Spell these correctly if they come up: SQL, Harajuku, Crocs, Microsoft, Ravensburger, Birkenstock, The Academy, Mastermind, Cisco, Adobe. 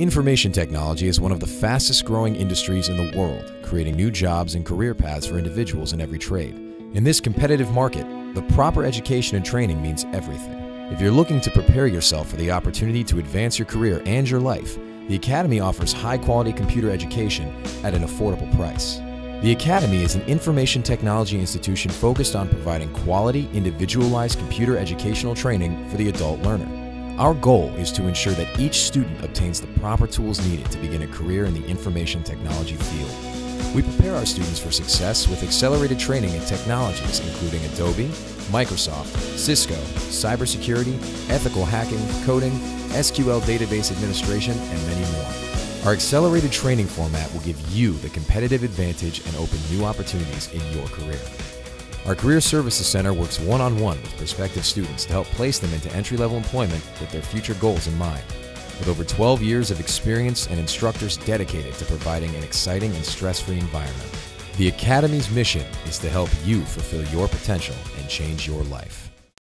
Information technology is one of the fastest growing industries in the world, creating new jobs and career paths for individuals in every trade. In this competitive market, the proper education and training means everything. If you're looking to prepare yourself for the opportunity to advance your career and your life, the Academy offers high-quality computer education at an affordable price. The Academy is an information technology institution focused on providing quality, individualized computer educational training for the adult learner. Our goal is to ensure that each student obtains the proper tools needed to begin a career in the information technology field. We prepare our students for success with accelerated training in technologies including Adobe, Microsoft, Cisco, cybersecurity, ethical hacking, coding, SQL database administration, and many more. Our accelerated training format will give you the competitive advantage and open new opportunities in your career. Our Career Services Center works one-on-one with prospective students to help place them into entry-level employment with their future goals in mind. With over 12 years of experience and instructors dedicated to providing an exciting and stress-free environment, the Academy's mission is to help you fulfill your potential and change your life.